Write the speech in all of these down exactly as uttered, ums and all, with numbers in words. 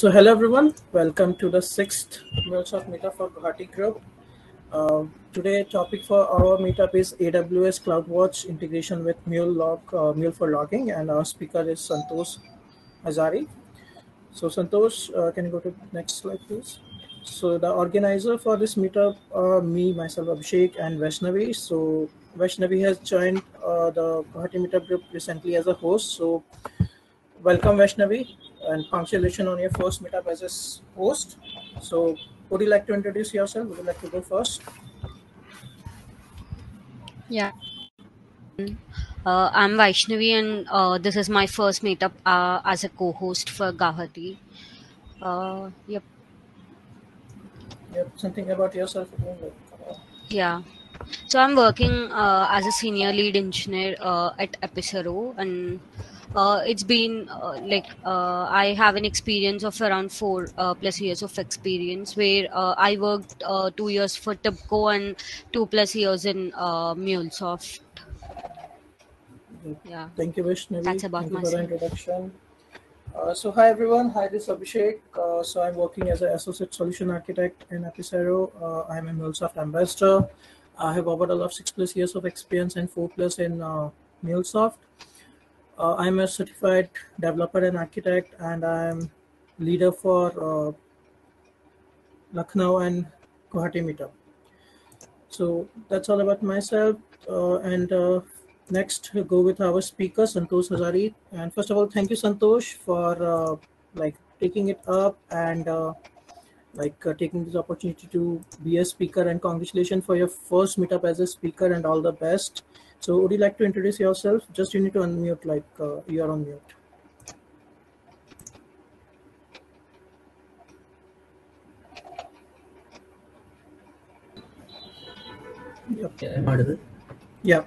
So hello everyone, welcome to the sixth MuleSoft meetup for Guwahati group. Uh, today topic for our meetup is A W S CloudWatch integration with Mule, log, uh, Mule for logging, and our speaker is Santosh Hazari. So Santosh, uh, can you go to next slide please? So the organizer for this meetup are me, myself, Abhishek and Vaishnavi. So Vaishnavi has joined uh, the Guwahati meetup group recently as a host. So welcome Vaishnavi, and congratulations on your first meetup as a host. So would you like to introduce yourself? Would you like to go first? Yeah. Uh, I'm Vaishnavi, and uh, this is my first meetup uh, as a co-host for Guwahati. Uh, yep. Yep. Something about yourself. Yeah. So I'm working uh, as a senior lead engineer uh, at Apisero, and uh, it's been uh, like uh, I have an experience of around four uh, plus years of experience, where uh, I worked uh, two years for Tipco and two plus years in uh, MuleSoft. Yeah. Thank you, Vaishnavi. That's about Thank myself. You for the introduction. Uh, so hi everyone, hi, this is Abhishek. Uh, so I'm working as an associate solution architect in Apisero. Uh, I'm a MuleSoft ambassador. I have overall of six plus years of experience and four plus in uh, MuleSoft. Uh, I'm a certified developer and architect, and I'm leader for uh, Lucknow and Guwahati meetup. So that's all about myself. Uh, and uh, next we'll go with our speaker, Santosh Hazari. And first of all, thank you, Santosh, for uh, like taking it up and uh, like uh, taking this opportunity to be a speaker, and congratulations for your first meetup as a speaker and all the best. So would you like to introduce yourself? Just you need to unmute, like uh, you are on mute. Yep. Okay, I'm audible? Yeah.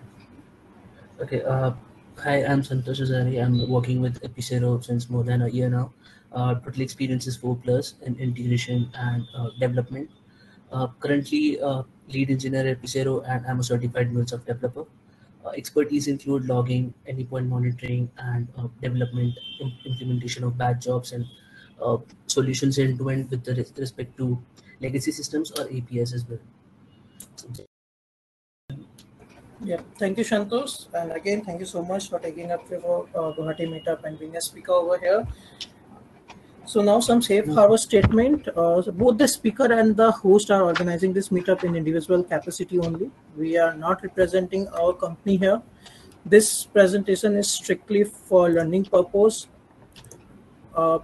Okay, uh, hi, I'm Santosh Hazari. I'm working with Apisero since more than a year now. Uh, total experience is four plus in integration and uh, development. Uh, currently, uh, lead engineer at Apisero, and I'm a certified MuleSoft developer. Uh, expertise include logging, AnyPoint monitoring, and uh, development, imp implementation of batch jobs, and uh, solutions end to end with the res respect to legacy systems or A P Is as well. Yeah, thank you, Santosh, and again, thank you so much for taking up the uh, Guwahati meetup and being a speaker over here. So now some safe harbor statement. Uh, so both the speaker and the host are organizing this meetup in individual capacity only. We are not representing our company here. This presentation is strictly for learning purpose. Uh,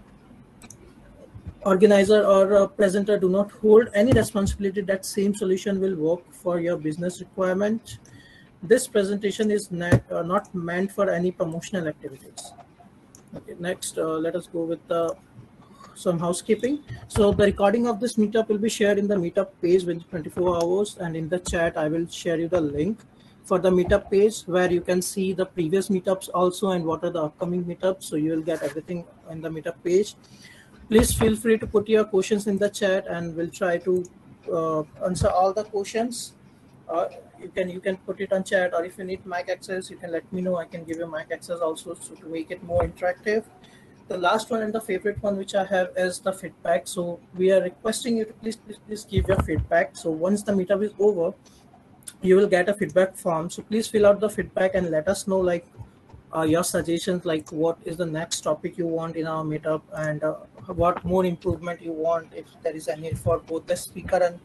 organizer or uh, presenter do not hold any responsibility that same solution will work for your business requirement. This presentation is not, uh, not meant for any promotional activities. Okay, next, uh, let us go with the some housekeeping. So the recording of this meetup will be shared in the meetup page within twenty-four hours, and in the chat I will share you the link for the meetup page where you can see the previous meetups also and what are the upcoming meetups. So you will get everything in the meetup page. Please feel free to put your questions in the chat, and we'll try to uh, answer all the questions. Uh, you can you can put it on chat, or if you need mic access, you can let me know. I can give you mic access also, so to make it more interactive. The last one and the favorite one which I have is the feedback. So we are requesting you to please, please, please give your feedback. So once the meetup is over, you will get a feedback form. So please fill out the feedback and let us know like uh, your suggestions, like what is the next topic you want in our meetup, and uh, what more improvement you want, if there is any, for both the speaker and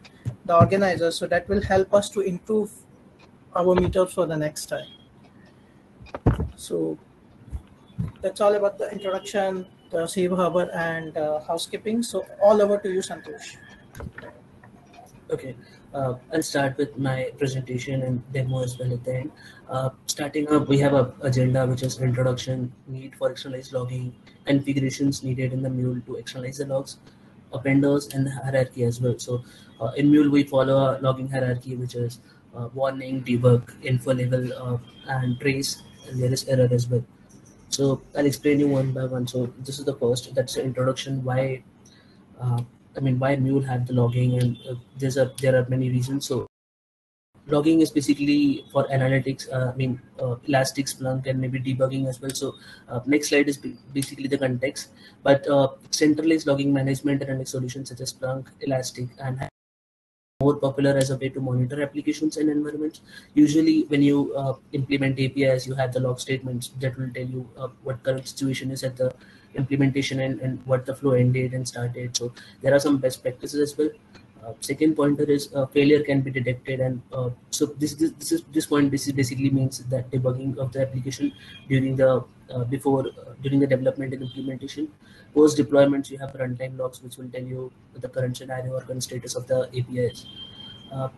the organizer. So that will help us to improve our meetups for the next time. So that's all about the introduction, the safe harbor, and uh, housekeeping. So all over to you, Santosh. Okay, uh, I'll start with my presentation and demo as well at the end. Uh, starting up, we have an agenda which is introduction, need for externalized logging, configurations needed in the Mule to externalize the logs, appenders, and hierarchy as well. So uh, in Mule, we follow a logging hierarchy, which is uh, warning, debug, info level, uh, and trace, and there is error as well. So I'll explain you one by one. So this is the first, that's the introduction, why, uh, I mean, why Mule had the logging, and uh, there's a, there are many reasons. So logging is basically for analytics, uh, I mean, uh, Elastic, Splunk, and maybe debugging as well. So uh, next slide is basically the context, but uh, centralized logging management and analytics solutions such as Splunk, Elastic, and more popular as a way to monitor applications and environments. Usually when you uh, implement A P Is, you have the log statements that will tell you uh, what current situation is at the implementation and, and what the flow ended and started. So there are some best practices as well. Uh, second pointer is uh, failure can be detected, and uh, so this this this, is, this point this basically means that debugging of the application during the uh, before uh, during the development and implementation. Post deployments, you have runtime logs which will tell you the current scenario or current status of the A P Is. Uh,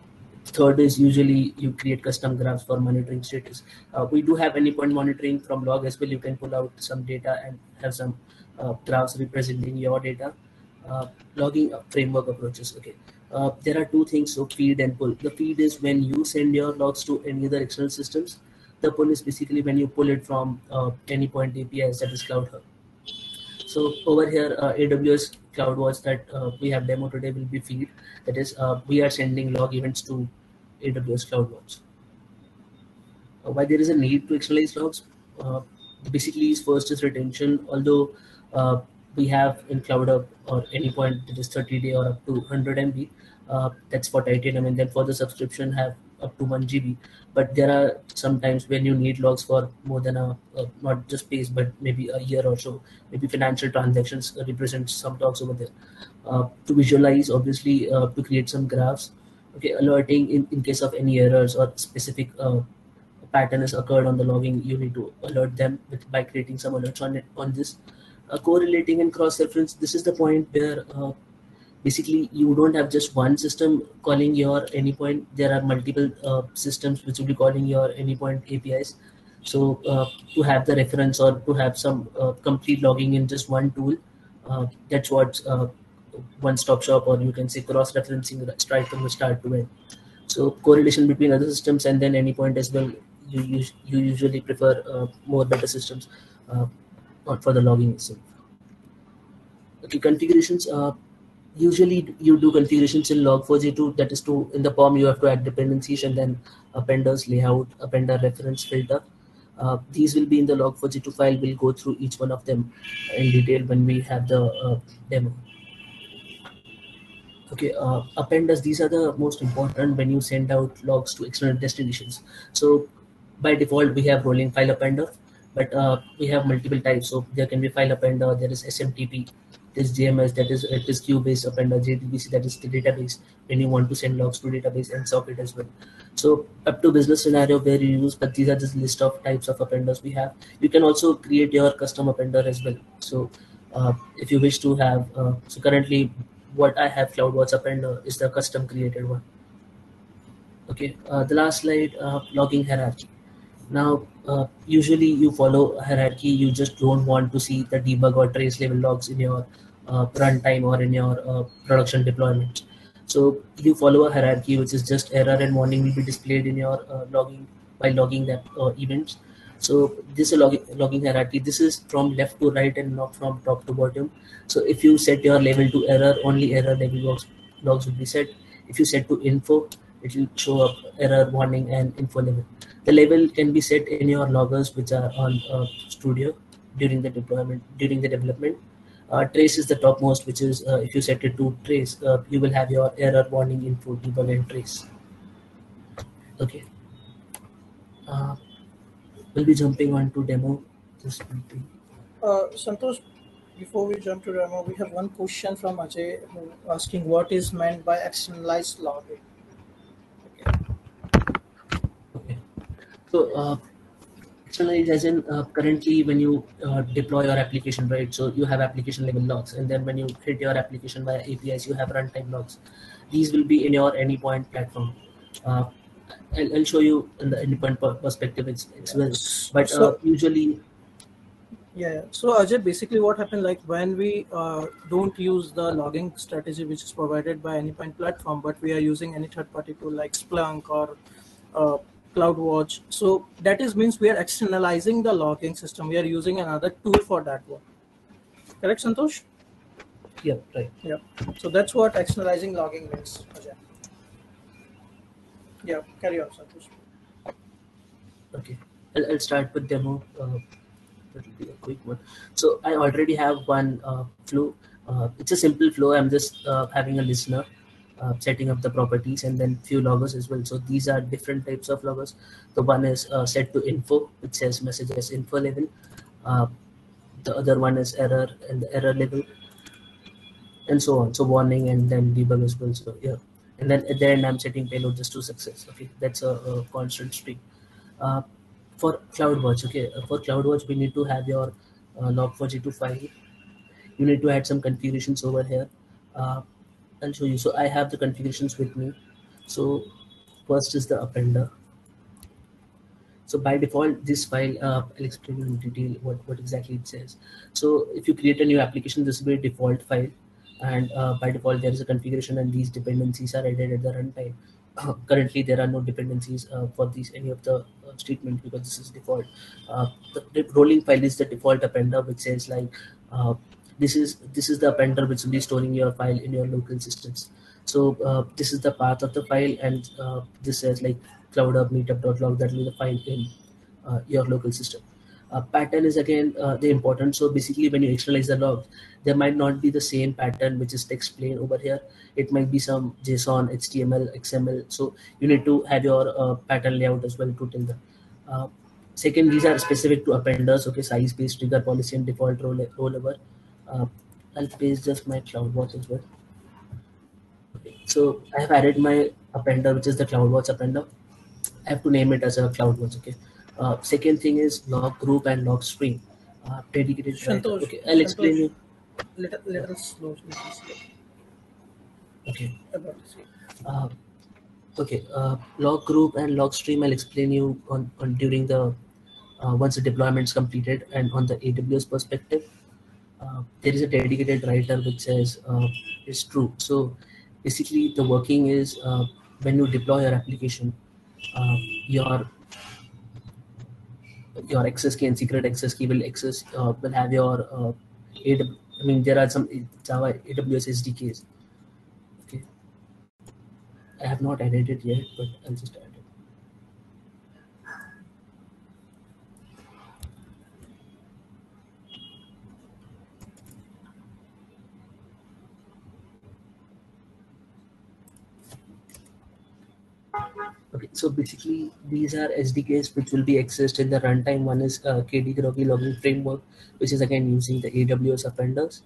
third is usually you create custom graphs for monitoring status. Uh, we do have AnyPoint monitoring from log as well. You can pull out some data and have some uh, graphs representing your data. Uh, logging framework approaches. Okay. Uh, there are two things, so feed and pull. The feed is when you send your logs to any other external systems. The pull is basically when you pull it from uh, AnyPoint A P Is, that is CloudHub. So over here, uh, A W S CloudWatch that uh, we have demo today will be feed. That is, uh, we are sending log events to A W S CloudWatch. Uh, why there is a need to externalize logs? Uh, basically, first is retention, although uh, we have in CloudHub or AnyPoint that is thirty day or up to one hundred M B. Uh, that's for titanium, and then for the subscription have up to one G B. But there are some times when you need logs for more than a, uh, not just space, but maybe a year or so. Maybe financial transactions represent some logs over there. Uh, to visualize, obviously, uh, to create some graphs. Okay, alerting in, in case of any errors or specific uh, pattern has occurred on the logging, you need to alert them with, by creating some alerts on it, on this. Uh, correlating and cross-reference, this is the point where uh, basically you don't have just one system calling your AnyPoint. There are multiple uh, systems which will be calling your AnyPoint A P Is. So uh, to have the reference or to have some uh, complete logging in just one tool, uh, that's what uh, one-stop shop, or you can say cross-referencing right from the start to end. So correlation between other systems and then AnyPoint as well, you, you, you usually prefer uh, more better systems. Uh, Or for the logging itself. Okay, configurations. Uh, usually you do configurations in log four j two. That is to in the P O M you have to add dependencies and then appenders, layout, appender, reference, filter. Uh, these will be in the log four j two file. We'll go through each one of them in detail when we have the uh, demo. Okay, uh, appenders. These are the most important when you send out logs to external destinations. So by default we have rolling file appender. But uh, we have multiple types, so there can be file appender, there is S M T P, there is J M S, that is, it is queue-based appender, J D B C, that is the database, when you want to send logs to database, and socket as well. So up to business scenario where you use, but these are this list of types of appenders we have. You can also create your custom appender as well. So uh, if you wish to have, uh, so currently what I have CloudWatch appender is the custom created one. Okay, uh, the last slide, uh, logging hierarchy. Now, uh, usually you follow hierarchy. You just don't want to see the debug or trace level logs in your uh, runtime or in your uh, production deployment. So you follow a hierarchy, which is just error and warning will be displayed in your uh, logging by logging that uh, events. So this is a log logging hierarchy. This is from left to right and not from top to bottom. So if you set your level to error, only error level logs, logs will be set. If you set to info, it will show up error, warning, and info level. The level can be set in your loggers, which are on uh, Studio during the deployment, during the development. Uh, trace is the topmost, which is uh, if you set it to trace, uh, you will have your error, warning, info, debug, and trace. Okay. Uh, we'll be jumping on to demo. This will be. Uh, Santosh, before we jump to demo, we have one question from Ajay asking what is meant by externalized logging. So uh, externalize as in uh, currently when you uh, deploy your application, right? So you have application level logs, and then when you hit your application via A P Is, you have runtime logs. These will be in your AnyPoint platform. Uh, I'll, I'll show you in the AnyPoint perspective as well. But uh, so, usually, yeah. So Ajay, basically, what happened like when we uh, don't use the logging strategy which is provided by AnyPoint platform, but we are using any third-party tool like Splunk or uh, CloudWatch. So that is means we are externalizing the logging system. We are using another tool for that one. Correct, Santosh? Yeah, right. Yeah. So that's what externalizing logging means. Okay. Yeah, carry on, Santosh. Okay, I'll, I'll start with demo. Uh, that'll be a quick one. So I already have one uh, flow. Uh, it's a simple flow. I'm just uh, having a listener, uh, setting up the properties, and then few loggers as well. So these are different types of loggers. The one is uh, set to info, which says message as info level. Uh, the other one is error and the error level, and so on. So warning and then debug as well. So yeah, and then at the end I'm setting payload just to success. Okay, that's a, a constant string. Uh, for CloudWatch, okay, for CloudWatch we need to have your uh, log four j two file. You need to add some configurations over here. Uh, I'll show you. So I have the configurations with me. So first is the appender. So by default, this file, uh, I'll explain in detail what, what exactly it says. So if you create a new application, this will be a default file. And uh, by default, there is a configuration and these dependencies are added at the runtime. Uh, currently, there are no dependencies uh, for these any of the uh, statement because this is default. Uh, the, the rolling file is the default appender, which says like, uh, this is this is the appender which will be storing your file in your local systems. So uh, this is the path of the file, and uh, this says like CloudHub meetup dot log, that will be the file in uh, your local system. Uh, pattern is again uh, the important. So basically when you externalize the log, there might not be the same pattern which is text plain over here. It might be some JSON, H T M L, X M L. So you need to have your uh, pattern layout as well to tell them. Uh, second, these are specific to appenders. Okay, size based trigger policy and default roll rollover. Uh, I'll paste just my CloudWatch as well. Okay, so I have added my appender, which is the CloudWatch appender. I have to name it as a CloudWatch. Okay. Uh, second thing is log group and log stream. Uh, dedicated. Santosh, okay, I'll Santosh, explain you. Let, let us slow. Okay. Uh, okay. Uh, log group and log stream. I'll explain you on, on during the uh, once the deployment is completed and on the A W S perspective. Uh, there is a dedicated writer which says uh, it's true. So basically the working is uh, when you deploy your application, uh, your your access key and secret access key will access uh, will have your uh, A W S. I mean, there are some Java A W S S D Ks. Okay, I have not added it yet, but I'll just add it. Okay, so basically these are S D Ks which will be accessed in the runtime. One is uh, K D Groggy logging framework, which is again using the A W S appenders.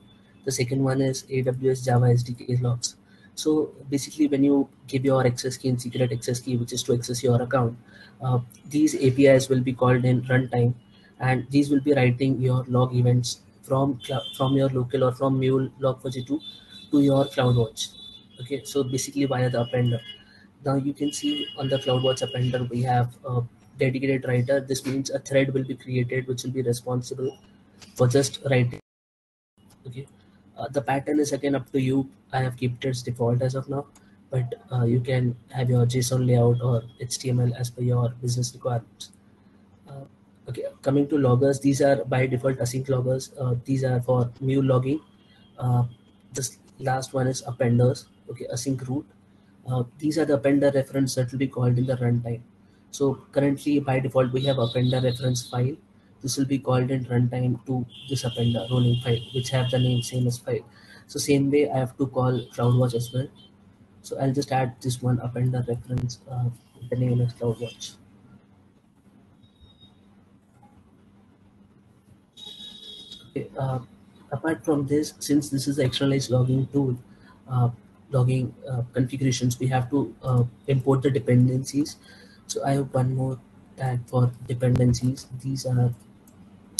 The second one is A W S Java S D K logs. So basically when you give your access key and secret access key, which is to access your account, uh, these A P Is will be called in runtime, and these will be writing your log events from from your local or from Mule log four j two to your CloudWatch. Okay, so basically via the appender. Now you can see on the CloudWatch appender, we have a dedicated writer. This means a thread will be created, which will be responsible for just writing. Okay, uh, the pattern is again up to you. I have kept it as default as of now, but uh, you can have your JSON layout or H T M L as per your business requirements. Uh, okay, coming to loggers, these are by default async loggers. Uh, these are for Mule logging. Uh, this last one is appenders. Okay, async root. Uh, these are the appender reference that will be called in the runtime. So currently by default we have appender reference file. This will be called in runtime to this appender rolling file, which have the name same as file. So same way I have to call CloudWatch as well. So I'll just add this one appender reference, uh, the name is CloudWatch. Okay, uh, apart from this, since this is the externalized logging tool, uh, logging uh, configurations, we have to uh, import the dependencies. So I have one more tag for dependencies. These are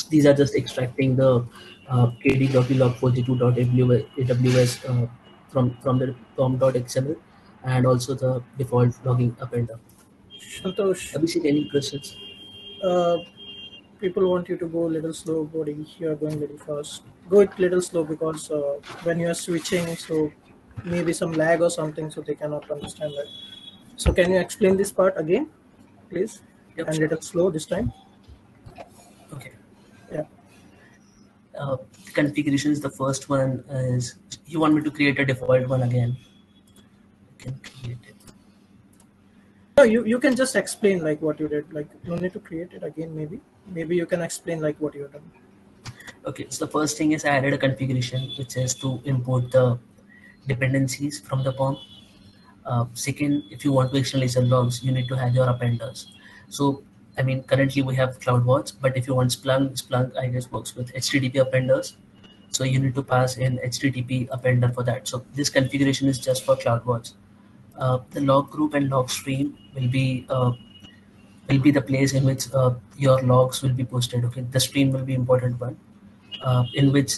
these are just extracting the uh, k d groggy log four j two dot A W S uh, from from the pom dot x m l and also the default logging appender. Santosh, Abhishek, any questions? Uh, people want you to go a little slow, buddy. You are going a little fast. Go it little slow because uh, when you are switching, so maybe some lag or something, so they cannot understand that. So can you explain this part again, please? Yep. And let it slow this time. Okay. Yeah. Uh, configurations, the first one is, you want me to create a default one again? I can create it. No, you, you can just explain like what you did. Like you don't need to create it again, maybe. Maybe you can explain like what you have done. Okay, so the first thing is I added a configuration which is to import the dependencies from the P O M. Uh, second, if you want to externalize the logs, you need to have your appenders. So, I mean, currently we have CloudWatch, but if you want Splunk, Splunk, I guess, works with H T T P appenders. So you need to pass in H T T P appender for that. So this configuration is just for CloudWatch. Uh, the log group and log stream will be uh, will be the place in which uh, your logs will be posted. Okay, the stream will be important one, uh, in which,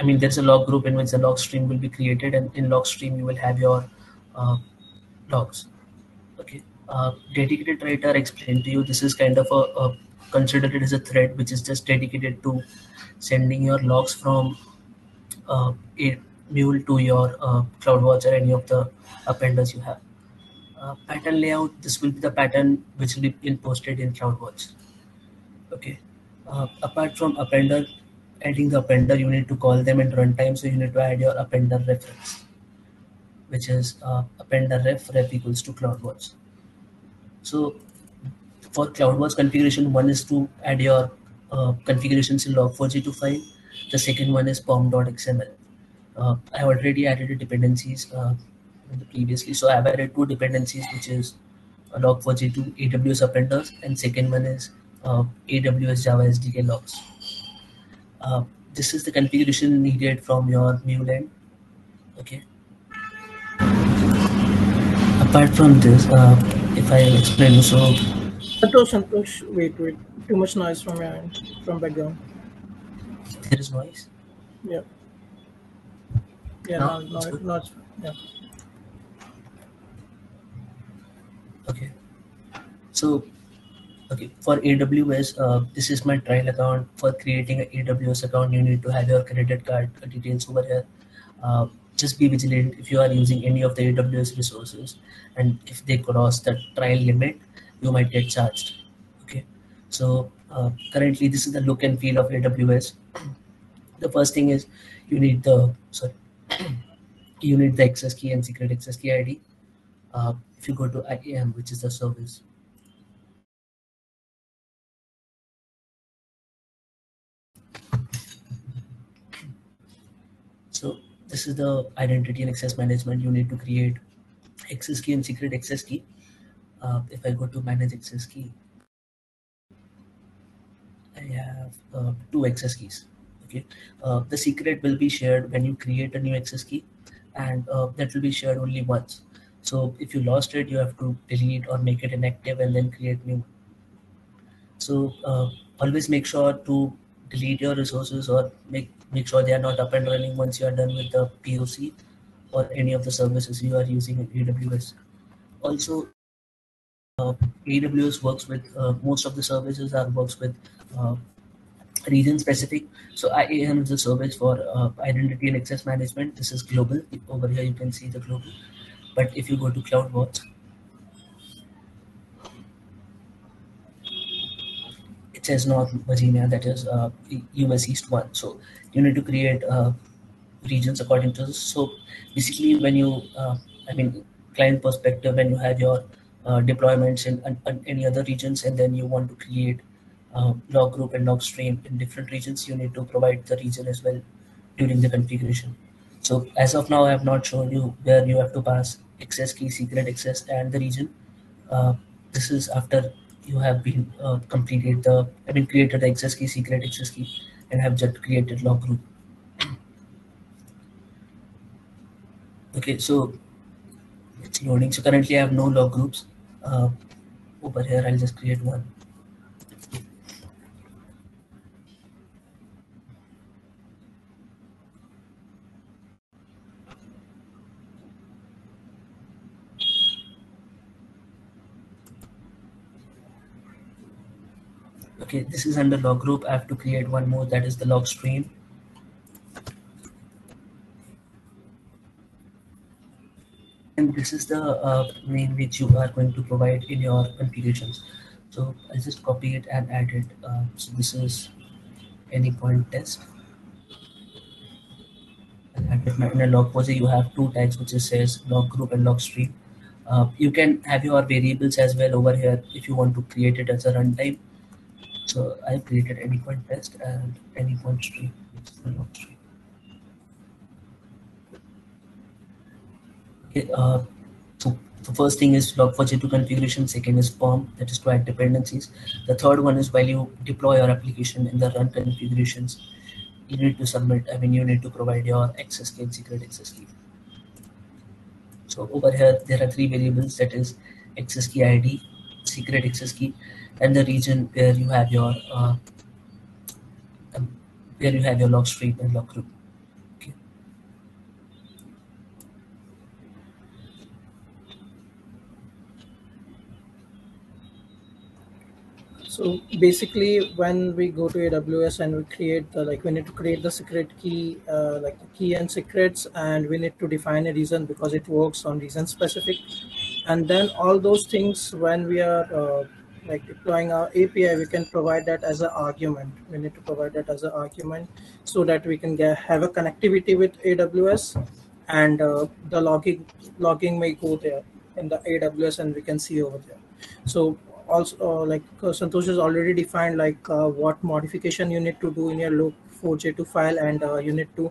I mean, there's a log group in which the log stream will be created, and in log stream you will have your uh, logs. Okay, uh, dedicated writer, explained to you, this is kind of a, a considered it as a thread which is just dedicated to sending your logs from uh, a Mule to your uh, CloudWatch or any of the appenders you have. Uh, pattern layout, this will be the pattern which will be posted in CloudWatch. Okay. Uh, apart from appender, adding the appender, you need to call them at runtime, so you need to add your appender reference, which is uh, appender ref, ref equals to CloudWatch. So for CloudWatch configuration, one is to add your uh, configurations in log four j two file. The second one is pom dot x m l. Uh, I already added the dependencies uh, previously, so I've added two dependencies, which is uh, log four j two A W S appenders, and second one is uh, A W S Java S D K logs. Uh, this is the configuration needed from your Mule end. Okay. Apart from this, uh, if I explain, so Santosh, Santosh, wait, wait, too much noise from your end, from background. There is noise. Yeah. Yeah, no, no, no, no, yeah. Okay. So, okay, for A W S, uh, this is my trial account. For creating an A W S account, you need to have your credit card details over here. Uh, just be vigilant if you are using any of the A W S resources, and if they cross the trial limit, you might get charged. Okay. So uh, currently, this is the look and feel of A W S. The first thing is you need the sorry. You need the access key and secret access key I D. Uh, if you go to I A M, which is the service, so this is the identity and access management. You need to create access key and secret access key. Uh, if I go to manage access key, I have uh, two access keys. Okay. Uh, the secret will be shared when you create a new access key, and uh, that will be shared only once. So if you lost it, you have to delete or make it inactive and then create new one. So uh, always make sure to delete your resources or make, make sure they are not up and running once you are done with the P O C or any of the services you are using in A W S. Also, uh, A W S works with, uh, most of the services are works with uh, region specific. So I A M is a service for uh, identity and access management. This is global. Over here you can see the global. But if you go to CloudWatch, it says North Virginia, that is uh, U S East one. So you need to create uh, regions according to this. So basically when you, uh, I mean, client perspective, when you have your uh, deployments in, in, in any other regions, and then you want to create Uh, log group and log stream in different regions, you need to provide the region as well during the configuration. So as of now, I have not shown you where you have to pass access key, secret access, and the region. Uh, this is after you have been uh, completed the, I mean, created the access key, secret access key, and have just created log group. Okay, so it's loading. So currently I have no log groups. Uh, over here, I'll just create one. Okay, this is under log group. I have to create one more, that is the log stream. And this is the uh, name which you are going to provide in your configurations. So I'll just copy it and add it. Uh, so this is AnyPoint test. And in a log post, you have two tags, which says log group and log stream. Uh, you can have your variables as well over here if you want to create it as a runtime. So I've created AnyPoint test and AnyPoint stream. Okay, uh, so the first thing is log four j two configuration. Second is perm, that is to add dependencies. The third one is while you deploy your application in the run configurations, you need to submit. I mean, you need to provide your access key and secret access key. So over here, there are three variables, that is access key I D, secret access key, and the region where you have your uh, um, where you have your log stream and log group. Okay. So basically, when we go to A W S and we create the, like we need to create the secret key, uh, like the key and secrets, and we need to define a reason because it works on reason specific, and then all those things when we are uh, like deploying our A P I, we can provide that as an argument. We need to provide that as an argument so that we can get, have a connectivity with A W S, and uh, the logging logging may go there in the A W S, and we can see over there. So also uh, like uh, Santosh has already defined like uh, what modification you need to do in your log four j two file, and uh, you need to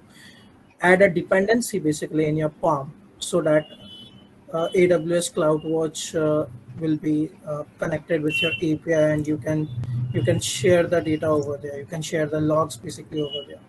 add a dependency basically in your P O M so that uh, A W S CloudWatch uh, will be uh, connected with your A P I, and you can you can share the data over there. You can share the logs basically over there.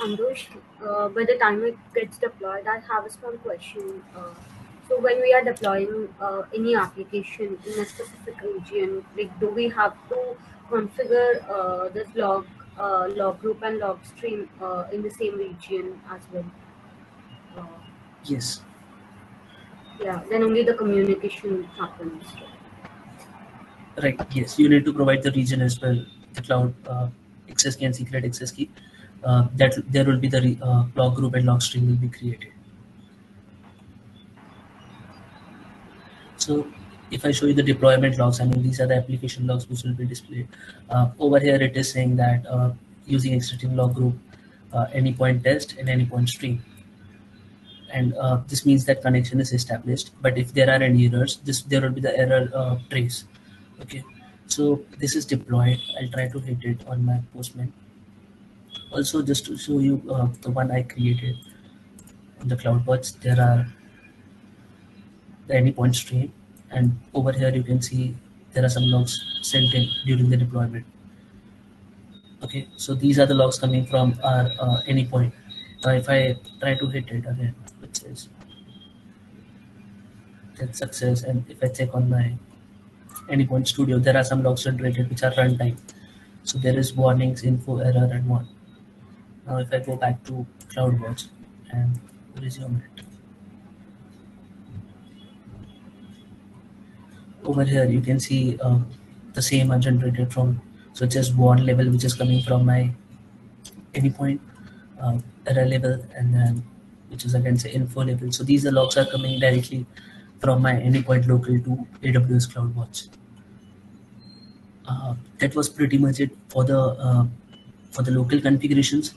Santosh, uh, by the time it gets deployed, I have a small question. Uh, so when we are deploying uh, any application in a specific region, like do we have to configure uh, this log, uh, log group and log stream uh, in the same region as well? Uh, yes. Yeah, then only the communication happens. Right, yes, you need to provide the region as well, the cloud uh, access key and secret access key. Uh, that there will be the uh, log group and log stream will be created. So if I show you the deployment logs, I mean, these are the application logs which will be displayed. Uh, over here, it is saying that uh, using existing log group, uh, AnyPoint test and AnyPoint stream. And uh, this means that connection is established, but if there are any errors, this there will be the error uh, trace. Okay, so this is deployed. I'll try to hit it on my Postman. Also, just to show you uh, the one I created on the CloudWatch, there are the AnyPoint stream, and over here you can see there are some logs sent in during the deployment. Okay, so these are the logs coming from our uh, AnyPoint. Now, if I try to hit it again, it says that's success, and if I check on my AnyPoint Studio, there are some logs generated which are runtime. So there is warnings, info, error, and one. Now if I go back to CloudWatch and resume it. Over here you can see uh, the same are generated from, so just warn level which is coming from my AnyPoint, uh, error level, and then which is again say info level. So these are logs are coming directly from my AnyPoint local to A W S CloudWatch. Uh, that was pretty much it for the uh, for the local configurations.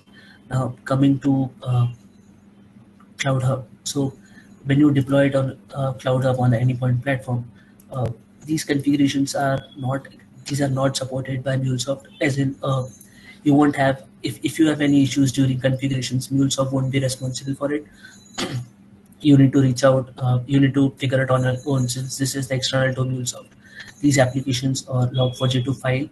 Now coming to uh, CloudHub. So when you deploy it on uh, CloudHub on the AnyPoint platform, uh, these configurations are not these are not supported by MuleSoft. As in, uh, you won't have if if you have any issues during configurations, MuleSoft won't be responsible for it. You need to reach out. Uh, you need to figure it on your own, since this is the external to MuleSoft. These applications or log four j two file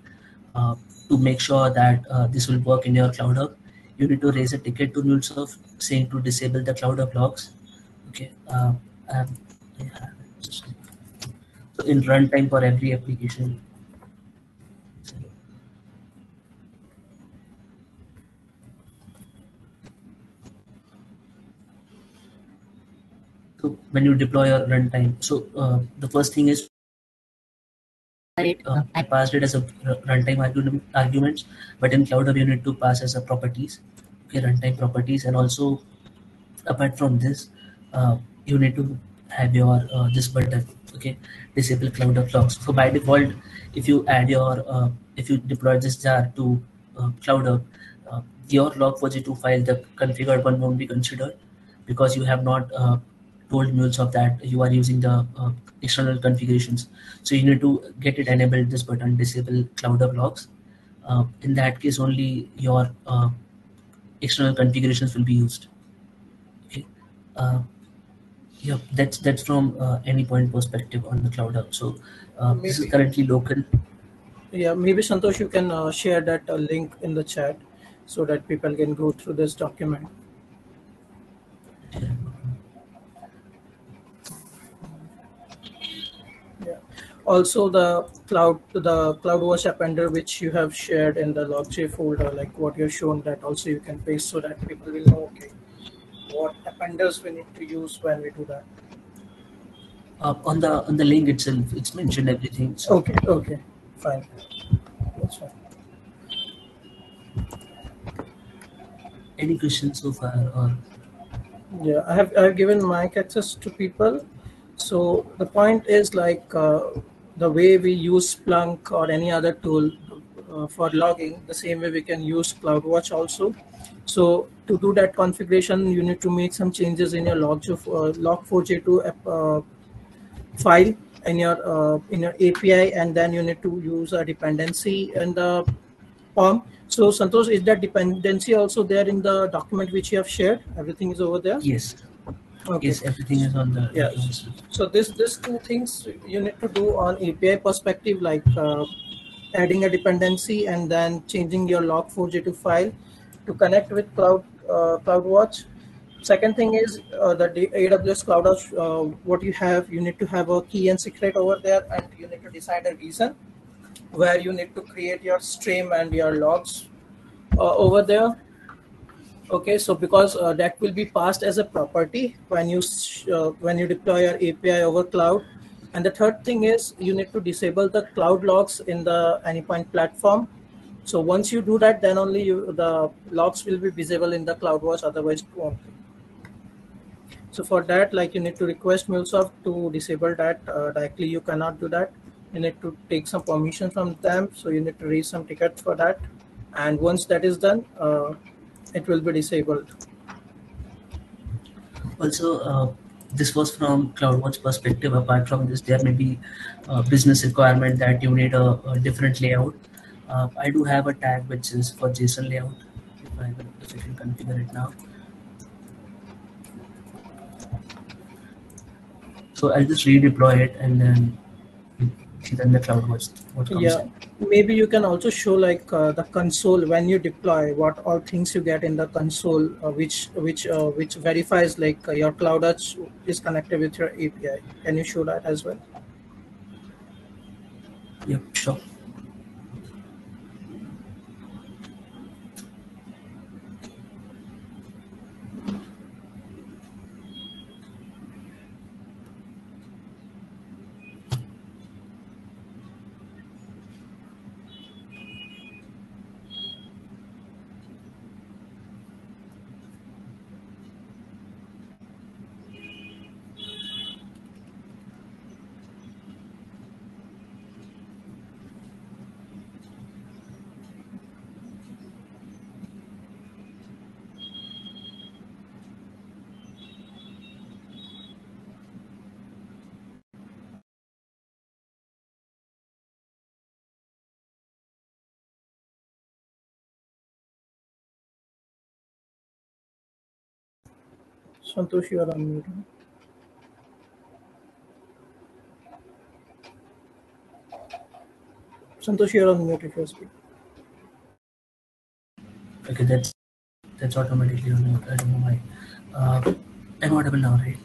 uh, to make sure that uh, this will work in your CloudHub. You need to raise a ticket to MuleSoft saying to disable the CloudHub logs. Okay, um, and, yeah, just, so in runtime for every application. So when you deploy your runtime, so uh, the first thing is. Uh, I passed it as a runtime argument, arguments, but in CloudHub you need to pass as a properties. your runtime properties. And also, apart from this, uh, you need to have your uh, this button, okay, disable CloudHub logs. So by default, if you add your uh, if you deploy this jar to uh, CloudHub, uh, your log four j two file, the configured one, won't be considered because you have not uh, told MuleSoft that you are using the uh, external configurations. So you need to get it enabled, this button, disable CloudHub logs. Uh, in that case, only your uh, external configurations will be used. Okay. Uh, yeah, that's that's from uh, AnyPoint perspective on the CloudHub. So uh, this is currently local. Yeah, maybe Santosh, you can uh, share that uh, link in the chat so that people can go through this document. Yeah. Also, the cloud, the CloudWatch appender, which you have shared in the log four j folder, like what you've shown, that also you can paste so that people will know, okay, what appenders we need to use when we do that. Uh, on the on the link itself, it's mentioned everything. So. Okay, okay, fine. That's fine. Any questions so far? Or? Yeah, I have I have given mic access to people. So the point is, like, uh, the way we use Splunk or any other tool uh, for logging, the same way we can use CloudWatch also. So to do that configuration, you need to make some changes in your log four j two uh, file, in your uh, in your A P I, and then you need to use a dependency in the form. So Santosh, is that dependency also there in the document which you have shared? Everything is over there? Yes. Okay. Yes, everything is on the, yeah. So this this two things you need to do on A P I perspective, like uh, adding a dependency and then changing your log four j two file to connect with Cloud uh, CloudWatch. Second thing is uh, the A W S CloudWatch. Uh, what you have, you need to have a key and secret over there, and you need to decide a reason where you need to create your stream and your logs uh, over there. Okay, so because uh, that will be passed as a property when you uh, when you deploy your A P I over cloud. And the third thing is you need to disable the cloud logs in the AnyPoint platform. So once you do that, then only you, the logs will be visible in the CloudWatch, otherwise it won't. So for that, like, you need to request MuleSoft to disable that uh, directly. You cannot do that. You need to take some permission from them. So you need to raise some tickets for that. And once that is done, uh, it will be disabled. Also, uh, this was from CloudWatch perspective. Apart from this, there may be a business requirement that you need a, a different layout. Uh, I do have a tag which is for JSON layout. If I, will, if I can configure it now. So I'll just redeploy it and then then the CloudWatch. What comes yeah. in. Maybe you can also show, like, uh, the console when you deploy, what all things you get in the console, uh, which which uh, which verifies, like, uh, your CloudWatch is connected with your A P I. Can you show that as well? Yeah, sure. Santosh, you are on mute. Santosh, you are on mute if you speak. Okay, that's that's automatically on mute. I don't know why. Uh, I'm audible now, right?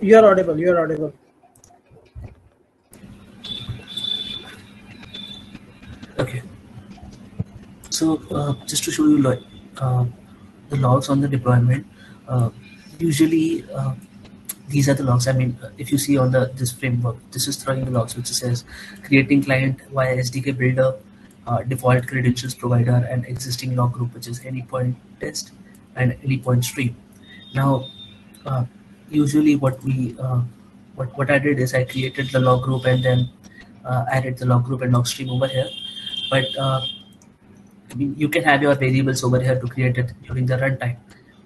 You are audible. You are audible. So uh, just to show you lo uh, the logs on the deployment, uh, usually uh, these are the logs. I mean, if you see on the this framework, this is throwing the logs, which says creating client via S D K builder, uh, default credentials provider, and existing log group, which is AnyPoint test and AnyPoint stream. Now, uh, usually what we uh, what what I did is I created the log group and then uh, added the log group and log stream over here, but uh, I mean, you can have your variables over here to create it during the runtime.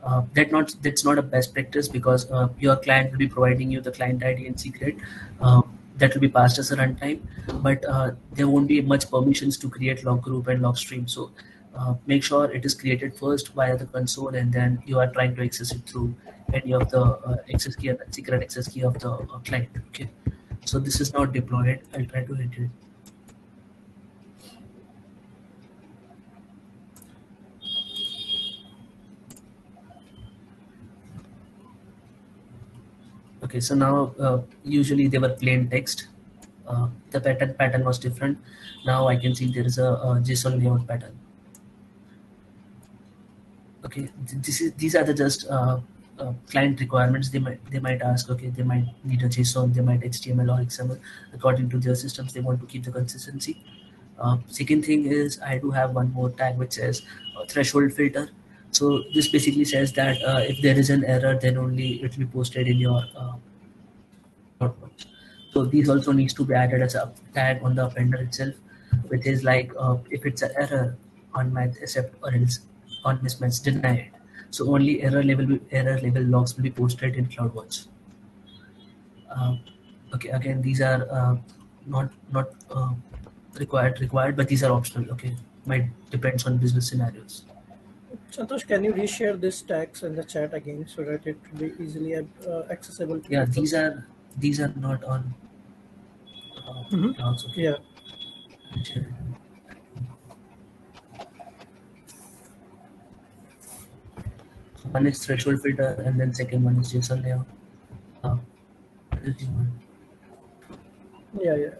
Uh, that not that's not a best practice, because uh, your client will be providing you the client I D and secret uh, that will be passed as a runtime, but uh, there won't be much permissions to create log group and log stream. So uh, make sure it is created first via the console, and then you are trying to access it through any of the uh, access key and the secret access key of the uh, client. Okay, so this is now deployed. I'll try to hit it. Okay, so now uh, usually they were plain text. Uh, the pattern pattern was different. Now I can see there is a, a JSON layout pattern. Okay, this is these are the just uh, uh, client requirements. They might they might ask. Okay, they might need a JSON. They might H T M L or X M L according to their systems. They want to keep the consistency. Uh, second thing is I do have one more tag which says uh, threshold filter. So this basically says that uh, if there is an error, then only it will be posted in your uh, output. So these also needs to be added as a tag on the appender itself, which is like uh, if it's an error on match accept or else on mismatch deny it. So only error level error level logs will be posted in CloudWatch. Uh, okay, again these are uh, not not uh, required required, but these are optional. Okay, might depends on business scenarios. Santosh, can you reshare these tags in the chat again so that it will be easily uh, accessible? To yeah, people? these are these are not on. Uh, mm-hmm. Clouds, okay. Yeah. One is threshold filter, and then second one is JSON layout. Uh, yeah, yeah.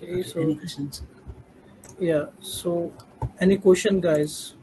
Okay, so any questions? Yeah, so any question, guys?